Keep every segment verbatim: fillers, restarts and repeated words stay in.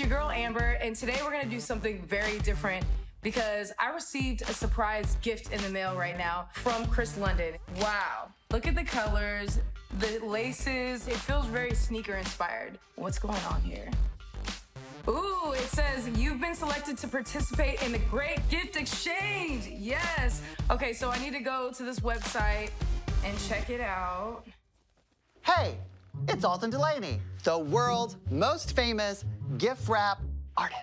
It's your girl Amber, and today we're gonna do something very different because I received a surprise gift in the mail right now from Chris London. Wow, look at the colors, the laces, it feels very sneaker inspired. What's going on here? Ooh, it says you've been selected to participate in the Great Gift Exchange. Yes. Okay, so I need to go to this website and check it out. Hey, it's Alton DuLaney, the world's most famous gift wrap artist.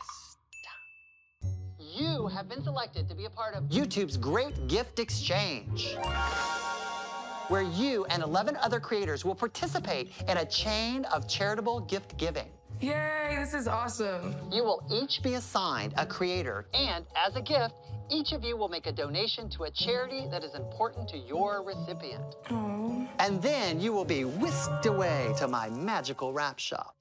You have been selected to be a part of YouTube's Great Gift Exchange, where you and eleven other creators will participate in a chain of charitable gift giving. Yay, this is awesome. You will each be assigned a creator, and as a gift, each of you will make a donation to a charity that is important to your recipient. Aww. And then you will be whisked away to my magical wrap shop,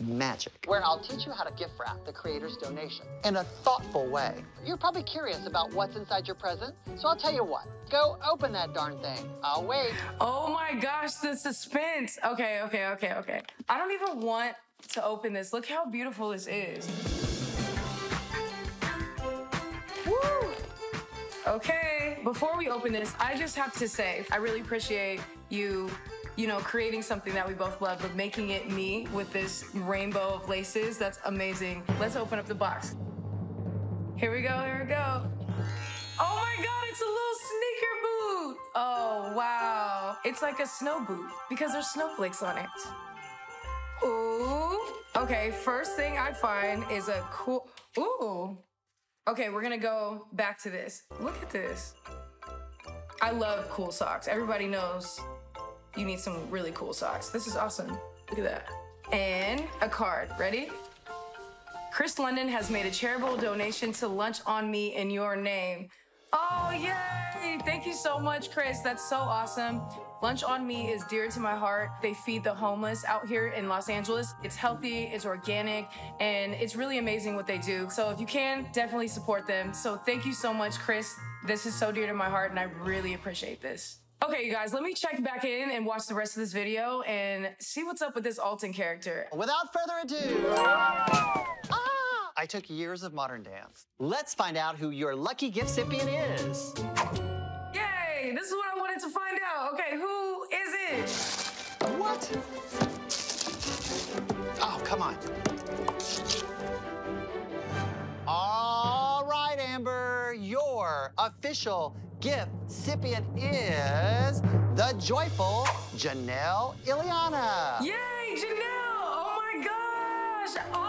Magic, where I'll teach you how to gift wrap the creator's donation in a thoughtful way. You're probably curious about what's inside your present, so I'll tell you what. Go open that darn thing. I'll wait. Oh my gosh, the suspense. Okay, okay, okay, okay. I don't even want to open this. Look how beautiful this is. Woo! Okay, before we open this, I just have to say, I really appreciate you, you know, creating something that we both love, but making it me with this rainbow of laces. That's amazing. Let's open up the box. Here we go, here we go. Oh my God, it's a little sneaker boot. Oh, wow. It's like a snow boot because there's snowflakes on it. Ooh, okay, first thing I find is a cool, ooh. Okay, we're gonna go back to this. Look at this. I love cool socks. Everybody knows you need some really cool socks. This is awesome, look at that. And a card, ready? Chris London has made a charitable donation to Lunch on Me in your name. Oh, yay! Thank you so much, Chris. That's so awesome. Lunch on Me is dear to my heart. They feed the homeless out here in Los Angeles. It's healthy, it's organic, and it's really amazing what they do. So if you can, definitely support them. So thank you so much, Chris. This is so dear to my heart, and I really appreciate this. Okay, you guys, let me check back in and watch the rest of this video and see what's up with this Alton character. Without further ado... I took years of modern dance. Let's find out who your lucky gift recipient is. Yay, this is what I wanted to find out. Okay, who is it? What? Oh, come on. All right, Amber, your official gift recipient is the joyful Jennelle Eliana. Yay, Jennelle, oh my gosh. Oh.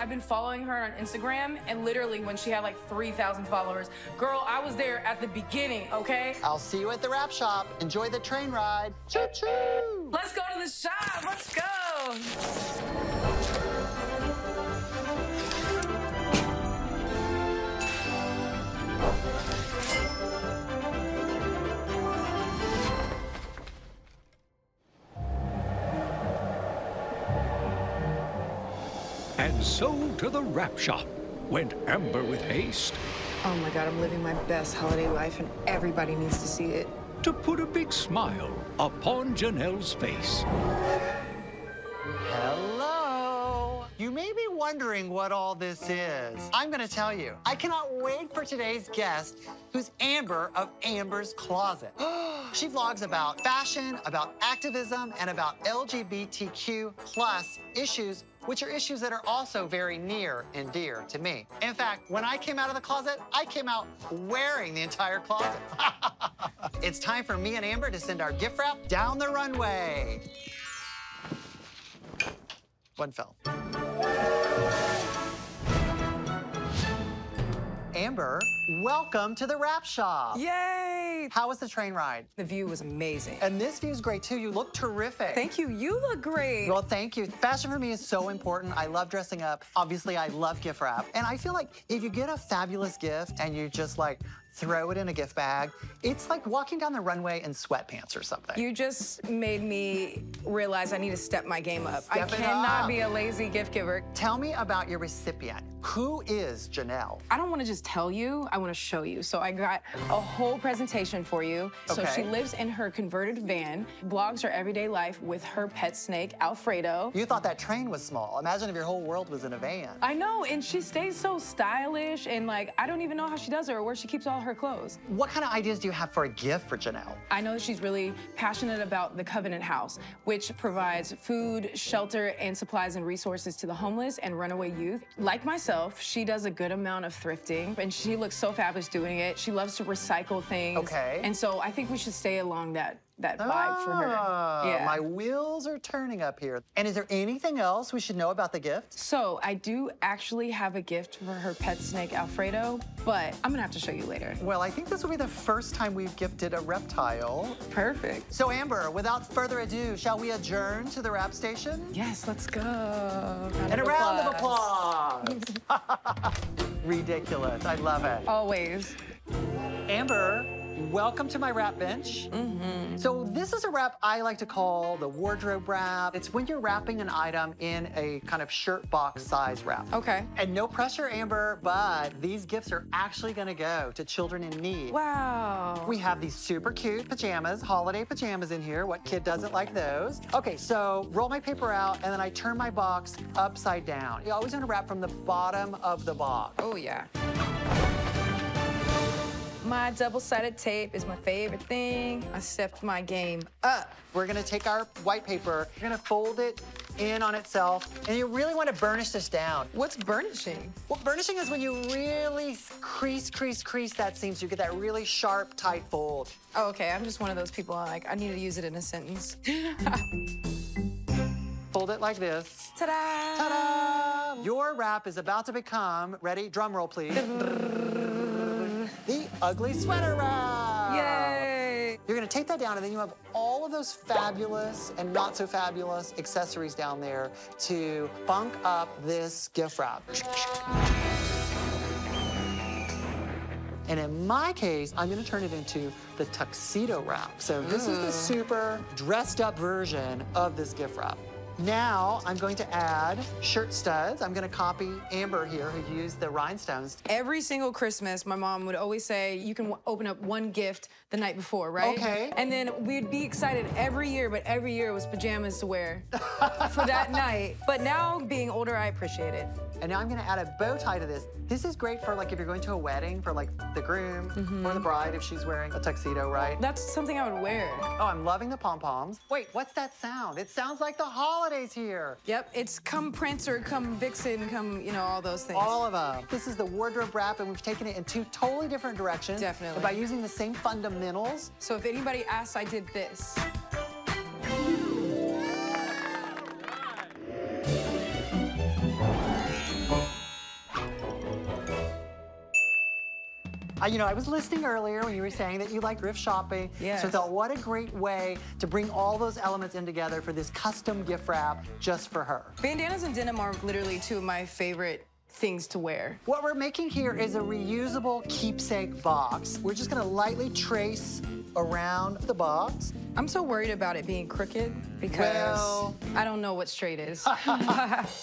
I've been following her on Instagram, and literally when she had like three thousand followers, girl, I was there at the beginning, okay? I'll see you at the wrap shop. Enjoy the train ride. Choo-choo! Let's go to the shop, let's go! And so to the wrap shop went Amber with haste. Oh my God, I'm living my best holiday life and everybody needs to see it. To put a big smile upon Jennelle's face. Hello. You may be wondering what all this is. I'm gonna tell you. I cannot wait for today's guest, who's Amber of Amber's Closet. She vlogs about fashion, about activism, and about L G B T Q plus issues, which are issues that are also very near and dear to me. In fact, when I came out of the closet, I came out wearing the entire closet. It's time for me and Amber to send our gift wrap down the runway. One fell. Amber, welcome to the wrap shop. Yay! How was the train ride? The view was amazing. And this view's great too. You look terrific. Thank you. You look great. Well, thank you. Fashion for me is so important. I love dressing up. Obviously, I love gift wrap. And I feel like if you get a fabulous gift and you just like throw it in a gift bag. It's like walking down the runway in sweatpants or something. You just made me realize I need to step my game up. Step I cannot up. be a lazy gift giver. Tell me about your recipient. Who is Jennelle? I don't want to just tell you, I want to show you. So I got a whole presentation for you. Okay. So she lives in her converted van, blogs her everyday life with her pet snake, Alfredo. You thought that train was small. Imagine if your whole world was in a van. I know, and she stays so stylish, and like, I don't even know how she does it or where she keeps all her clothes. What kind of ideas do you have for a gift for Jennelle? I know that she's really passionate about the Covenant House, which provides food, shelter, and supplies and resources to the homeless and runaway youth. Like myself, she does a good amount of thrifting, and she looks so fabulous doing it. She loves to recycle things. Okay. And so I think we should stay along that that vibe ah, for her. Yeah. My wheels are turning up here. And is there anything else we should know about the gift? So I do actually have a gift for her pet snake, Alfredo, but I'm gonna have to show you later. Well, I think this will be the first time we've gifted a reptile. Perfect. So Amber, without further ado, shall we adjourn to the wrap station? Yes, let's go. Round and a round of applause. Ridiculous, I love it. Always. Amber, welcome to my wrap bench. Mm-hmm. So this is a wrap I like to call the wardrobe wrap. It's when you're wrapping an item in a kind of shirt box size wrap. Okay. And no pressure, Amber, but these gifts are actually gonna go to children in need. Wow. We have these super cute pajamas, holiday pajamas in here. What kid doesn't like those? Okay, so roll my paper out and then I turn my box upside down. You always wanna wrap from the bottom of the box. Oh yeah. My double-sided tape is my favorite thing. I stepped my game up. We're gonna take our white paper, we're gonna fold it in on itself, and you really wanna burnish this down. What's burnishing? Well, burnishing is when you really crease, crease, crease that seam so you get that really sharp, tight fold. Oh, okay, I'm just one of those people, like, I need to use it in a sentence. Fold it like this. Ta-da! Ta-da! Your wrap is about to become, ready, drum roll please. The ugly sweater wrap. Yay! You're gonna take that down and then you have all of those fabulous and not so fabulous accessories down there to bunk up this gift wrap. And in my case, I'm gonna turn it into the tuxedo wrap. So this Ooh. is the super dressed up version of this gift wrap. Now, I'm going to add shirt studs. I'm gonna copy Amber here, who used the rhinestones. Every single Christmas, my mom would always say, you can open up one gift the night before, right? Okay. And then we'd be excited every year, but every year it was pajamas to wear for that night. But now, being older, I appreciate it. And now I'm gonna add a bow tie to this. This is great for like if you're going to a wedding for like the groom mm-hmm. or the bride if she's wearing a tuxedo, right? That's something I would wear. Oh, I'm loving the pom-poms. Wait, what's that sound? It sounds like the holidays here. Yep, it's come prancer, come vixen, come, you know, all those things. All of them. This is the wardrobe wrap and we've taken it in two totally different directions. Definitely. By using the same fundamentals. So if anybody asks, I did this. You know, I was listening earlier when you were saying that you like thrift shopping. Yes. So I thought, what a great way to bring all those elements in together for this custom gift wrap just for her. Bandanas and denim are literally two of my favorite things to wear. What we're making here is a reusable keepsake box. We're just gonna lightly trace around the box. I'm so worried about it being crooked because well, I don't know what straight is.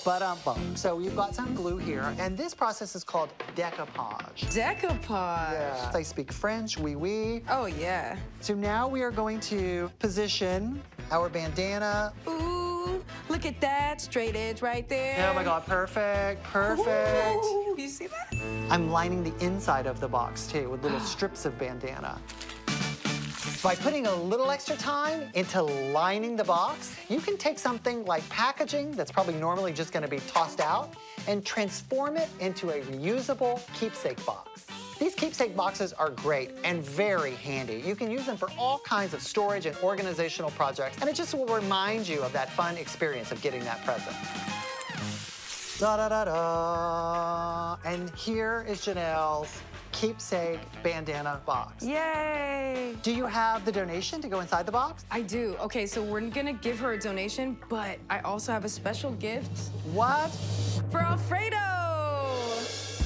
But um, bum. So we've got some glue here, and this process is called decoupage. Decoupage. Yeah. I speak French, oui, oui. Oh yeah. So now we are going to position our bandana. Ooh. Look at that straight edge right there. Oh my God, perfect, perfect. Ooh, you see that? I'm lining the inside of the box too with little strips of bandana. By putting a little extra time into lining the box, you can take something like packaging that's probably normally just gonna be tossed out and transform it into a reusable keepsake box. These keepsake boxes are great and very handy. You can use them for all kinds of storage and organizational projects, and it just will remind you of that fun experience of getting that present. Da-da-da-da. And here is Jennelle's keepsake bandana box. Yay! Do you have the donation to go inside the box? I do. Okay, so we're gonna give her a donation, but I also have a special gift. What? For Alfredo!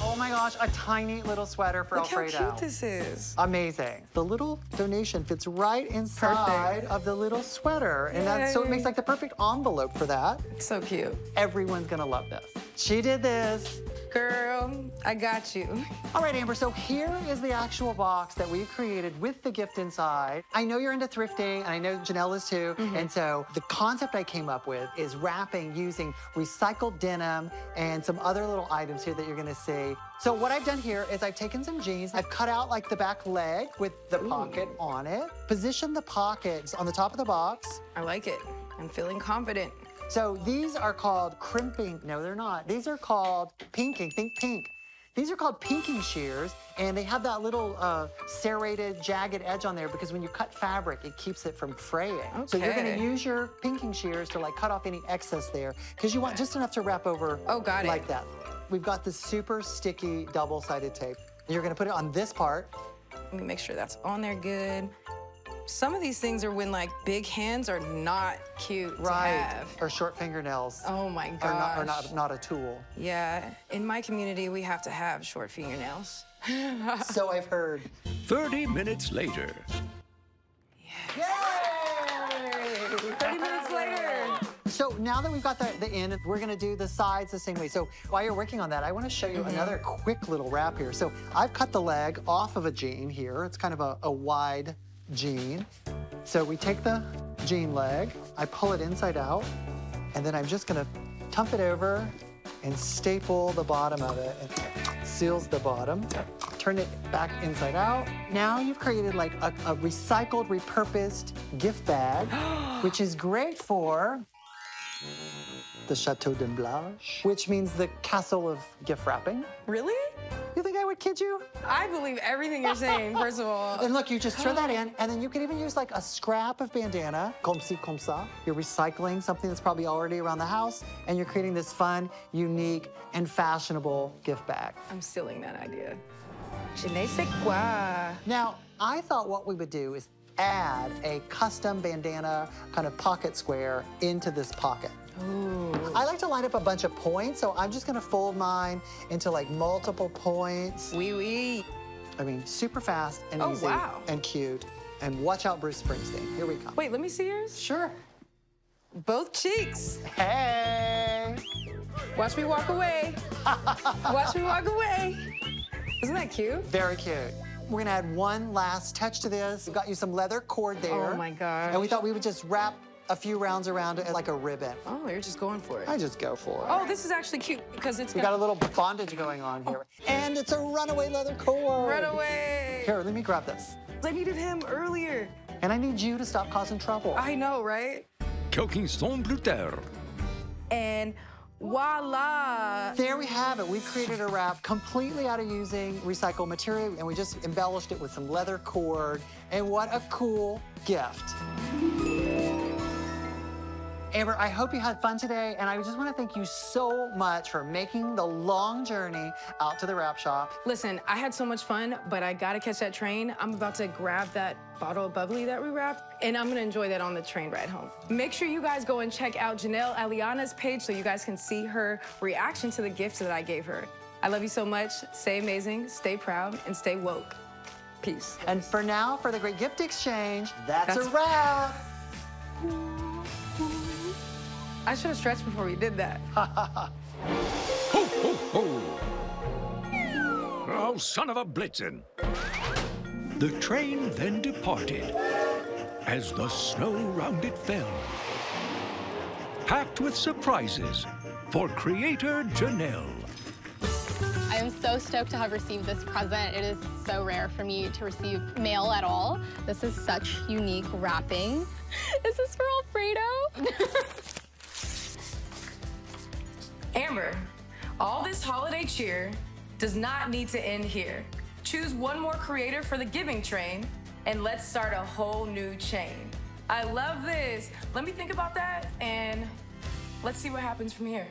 Oh my gosh, a tiny little sweater for Look Alfredo. Look how cute this is. Amazing. The little donation fits right inside perfect. Of the little sweater. And that's, so it makes like the perfect envelope for that. It's so cute. Everyone's gonna love this. She did this. Girl, I got you. All right, Amber, so here is the actual box that we've created with the gift inside. I know you're into thrifting, and I know Jennelle is too, mm-hmm. and so the concept I came up with is wrapping using recycled denim and some other little items here that you're gonna see. So what I've done here is I've taken some jeans, I've cut out like the back leg with the Ooh. Pocket on it, positioned the pockets on the top of the box. I like it. I'm feeling confident. So these are called crimping. No, they're not. These are called pinking. Think pink. These are called pinking shears, and they have that little uh, serrated, jagged edge on there because when you cut fabric, it keeps it from fraying. Okay. So you're going to use your pinking shears to like cut off any excess there because you want just enough to wrap over oh, got like it. That. We've got the super sticky double-sided tape. You're going to put it on this part. Let me make sure that's on there good. Some of these things are when, like, big hands are not cute right. to have. Or short fingernails. Oh, my gosh. Are not, are not, not a tool. Yeah. In my community, we have to have short fingernails. So I've heard. thirty minutes later. Yes. Yay! thirty minutes later. So now that we've got the, the end, we're going to do the sides the same way. So while you're working on that, I want to show you mm-hmm. another quick little wrap here. So I've cut the leg off of a jean here. It's kind of a, a wide... jean. So we take the jean leg, I pull it inside out, and then I'm just gonna tump it over and staple the bottom of it. It seals the bottom. Turn it back inside out. Now you've created like a, a recycled, repurposed gift bag, which is great for the Chateau de Blanche, which means the castle of gift wrapping. Really? You think I would kid you? I believe everything you're saying, first of all. And look, you just throw that in, and then you can even use like a scrap of bandana, comme ci, comme ça. You're recycling something that's probably already around the house, and you're creating this fun, unique, and fashionable gift bag. I'm stealing that idea. Je ne sais quoi. Now, I thought what we would do is add a custom bandana kind of pocket square into this pocket. Ooh. I like to line up a bunch of points, so I'm just gonna fold mine into like multiple points. Wee wee. I mean, super fast and oh, easy wow. and cute. And watch out, Bruce Springsteen. Here we come. Wait, let me see yours. Sure. Both cheeks. Hey. Watch me walk away. Watch me walk away. Isn't that cute? Very cute. We're gonna add one last touch to this. We got you some leather cord there. Oh my gosh. And we thought we would just wrap a few rounds around it like a ribbon. Oh, you're just going for it. I just go for it. Oh, this is actually cute because it's we got a little bondage going on here. Oh. And it's a runaway leather cord. Runaway. Here, let me grab this. I needed him earlier. And I need you to stop causing trouble. I know, right? Cooking sans gluten. And voila. There we have it. We've created a wrap completely out of using recycled material, and we just embellished it with some leather cord. And what a cool gift. Amber, I hope you had fun today, and I just want to thank you so much for making the long journey out to the wrap shop. Listen, I had so much fun, but I gotta catch that train. I'm about to grab that bottle of bubbly that we wrapped, and I'm gonna enjoy that on the train ride home. Make sure you guys go and check out Jennelle Eliana's page so you guys can see her reaction to the gifts that I gave her. I love you so much. Stay amazing, stay proud, and stay woke. Peace. And for now, for the Great Gift Exchange, that's, that's a wrap. I should have stretched before we did that. Ho, ho, ho. Oh, son of a blitzen. The train then departed as the snow round it fell, packed with surprises for creator Jennelle. I am so stoked to have received this present. It is so rare for me to receive mail at all. This is such unique wrapping. Is this for Alfredo? Amber, all this holiday cheer does not need to end here. Choose one more creator for the giving train, and let's start a whole new chain. I love this. Let me think about that, and let's see what happens from here.